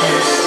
Justice.